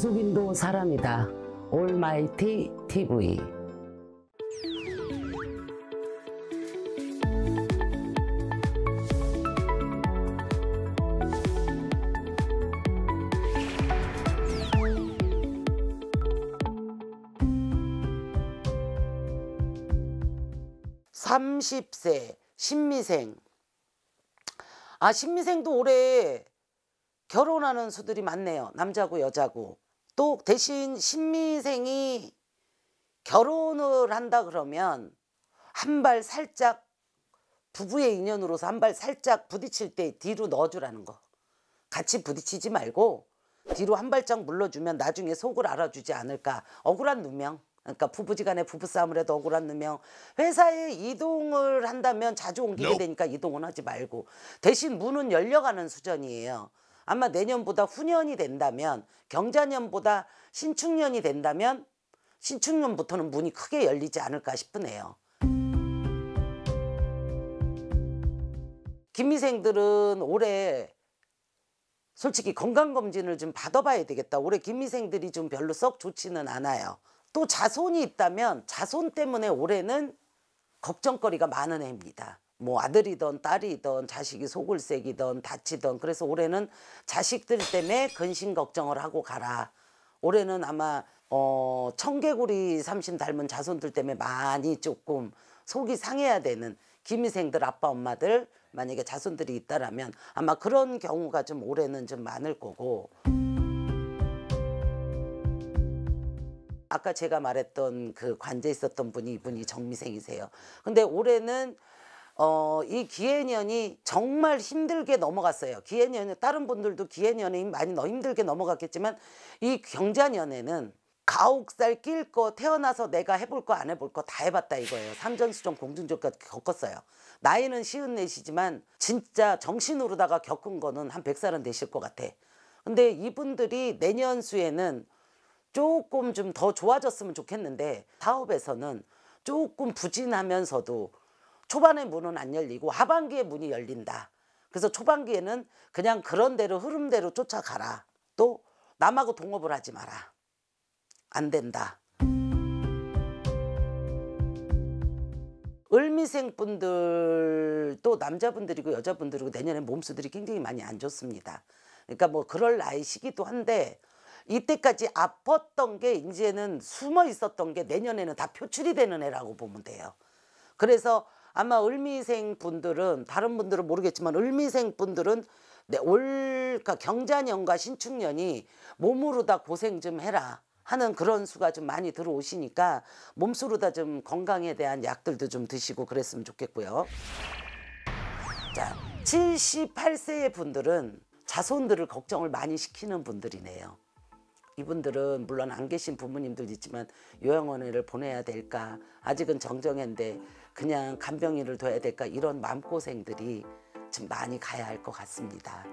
예수빈도 사람이다. 올마이티TV. 신미생. 신미생도 올해 결혼하는 수들이 많네요. 남자고 여자고. 또 대신 신미생이 결혼을 한다 그러면 한 발 살짝, 부부의 인연으로서 한 발 살짝 부딪힐 때 뒤로 넣어주라는 거. 같이 부딪히지 말고 뒤로 한 발짝 물러주면 나중에 속을 알아주지 않을까. 억울한 누명. 그러니까 부부지간의 부부싸움을 해도 억울한 누명. 회사에 이동을 한다면 자주 옮기게 되니까 이동은 하지 말고. 대신 문은 열려가는 수전이에요. 아마 내년보다 후년이 된다면, 경자년보다 신축년이 된다면 신축년부터는 문이 크게 열리지 않을까 싶으네요. 김미생들은 올해 솔직히 건강검진을 좀 받아봐야 되겠다. 올해 김미생들이 좀 별로 썩 좋지는 않아요. 또 자손이 있다면 자손 때문에 올해는 걱정거리가 많은 해입니다. 뭐 아들이든 딸이든 자식이 속을 새기든 다치든. 그래서 올해는 자식들 때문에 근심 걱정을 하고 가라. 올해는 아마 청개구리 삼신 닮은 자손들 때문에 많이 조금 속이 상해야 되는, 기미생들 아빠 엄마들 만약에 자손들이 있다라면 아마 그런 경우가 좀 올해는 좀 많을 거고. 아까 제가 말했던 그 관제 있었던 분이 이분이 정미생이세요. 근데 올해는 이 기해년이 정말 힘들게 넘어갔어요. 기해년, 다른 분들도 기해년에 많이 힘들게 넘어갔겠지만 이 경자년에는 가옥살 낄 거, 태어나서 내가 해볼 거 안 해볼 거 다 해봤다 이거예요. 삼전수정 공중조까지 겪었어요. 나이는 54시지만 진짜 정신으로다가 겪은 거는 한 100살은 되실 것 같아. 근데 이분들이 내년 수에는 조금 좀 더 좋아졌으면 좋겠는데, 사업에서는 조금 부진하면서도 초반에 문은 안 열리고 하반기에 문이 열린다. 그래서 초반기에는 그냥 그런 대로 흐름대로 쫓아가라. 또 남하고 동업을 하지 마라. 안 된다. 을미생 분들도 남자분들이고 여자분들이고 내년에 몸수들이 굉장히 많이 안 좋습니다. 그러니까 뭐 그럴 나이시기도 한데 이때까지 아팠던 게 이제는 숨어 있었던 게 내년에는 다 표출이 되는 해라고 보면 돼요. 그래서 아마 을미생 분들은, 다른 분들은 모르겠지만 을미생 분들은 그러니까 경자년과 신축년이 몸으로 다 고생 좀 해라 하는 그런 수가 좀 많이 들어오시니까 몸수로 다 좀 건강에 대한 약들도 좀 드시고 그랬으면 좋겠고요. 자, 78세의 분들은 자손들을 걱정을 많이 시키는 분들이네요. 이분들은 물론 안 계신 부모님들 있지만 요양원에를 보내야 될까, 아직은 정정인데 그냥 간병인을 둬야 될까, 이런 마음고생들이 좀 많이 가야 할 것 같습니다.